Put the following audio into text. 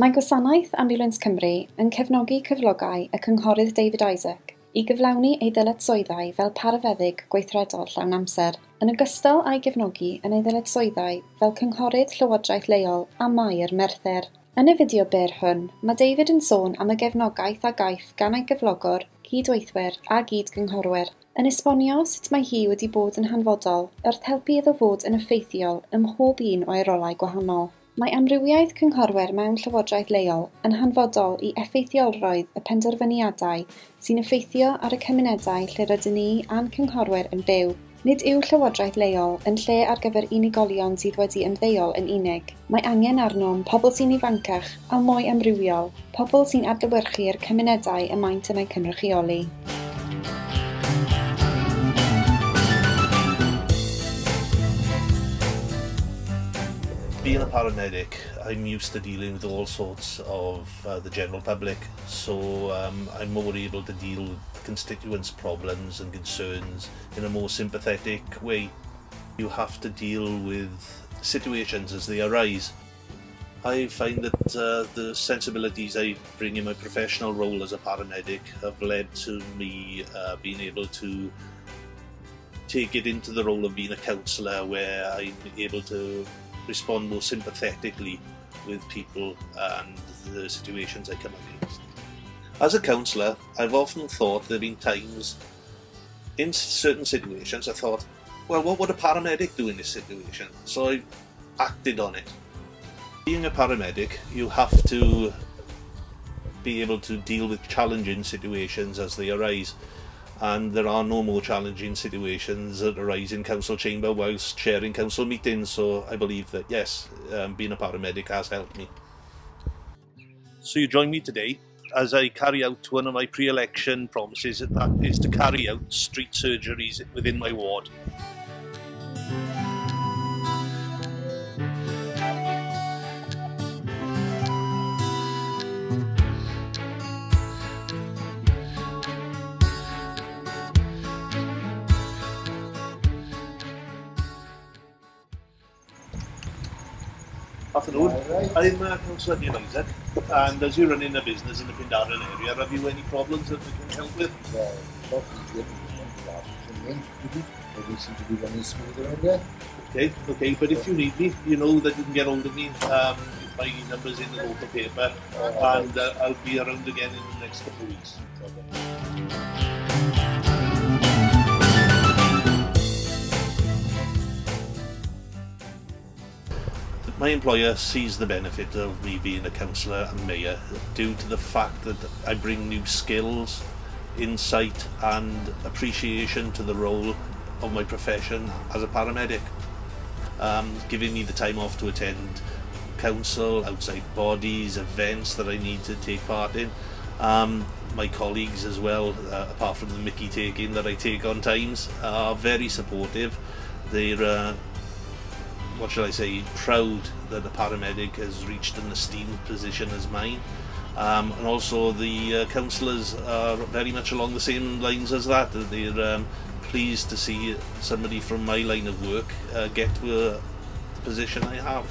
Mae Gwasanaeth Ambiwlans Cymru yn cefnogi cyflogau y Cynghorydd David Isaac I gyflawni ei dyletswyddau fel parafeddyg gweithredol llawn amser, yn ogystal â'i gefnogi yn ei dyletswyddau fel Cynghorydd Llywodraeth Leol a Mair Merthyr. Yn y fideo byr hwn, mae David yn sôn am y gefnogaeth a gaeth gan ei gyflogwr, gydweithwyr a gyd-gynghorwyr, yn esbonio sut mae hi wedi bod yn hanfodol wrth helpu iddo fod yn effeithiol ym mhob un o'i rolau gwahanol. Mae amrywiaeth cynghorwyr mewn llywodraeth leol yn hanfodol I effeithiolrwydd y penderfyniadau sy'n effeithio ar y cymunedau lle rydyn ni a'n cynghorwyr yn byw. Nid yw llywodraeth leol yn lle ar gyfer unigolion sydd wedi ymddeol yn unig. Mae angen arnom pobl sy'n ifancach a mwy amrywiol, pobl sy'n adlewyrchu'r cymunedau y maent yn eu cynrychioli. Being a paramedic, I'm used to dealing with all sorts of the general public, so I'm more able to deal with constituents' problems and concerns in a more sympathetic way. You have to deal with situations as they arise. I find that the sensibilities I bring in my professional role as a paramedic have led to me being able to take it into the role of being a counsellor, where I'm able to respond more sympathetically with people and the situations I come against. As a counsellor, I've often thought there have been times in certain situations I thought, well, what would a paramedic do in this situation? So I acted on it. Being a paramedic, you have to be able to deal with challenging situations as they arise, and there are no more challenging situations that arise in council chamber whilst chairing council meetings, so I believe that yes, being a paramedic has helped me. So you join me today as I carry out one of my pre-election promises, and that is to carry out street surgeries within my ward. Afternoon. I'm Councillor David Isaac, and as you're running a business in the Pindaral area, have you any problems that we can help with? Well, we seem to be running smooth around there. Okay, but if you need me, you know that you can get hold of me. My number's in the local paper, and I'll be around again in the next couple of weeks. My employer sees the benefit of me being a counsellor and mayor due to the fact that I bring new skills, insight and appreciation to the role of my profession as a paramedic, giving me the time off to attend council, outside bodies, events that I need to take part in. My colleagues as well, apart from the mickey taking that I take on times, are very supportive. They're what shall I say, proud that a paramedic has reached an esteemed position as mine, and also the councillors are very much along the same lines as that. They're pleased to see somebody from my line of work get to the position I have.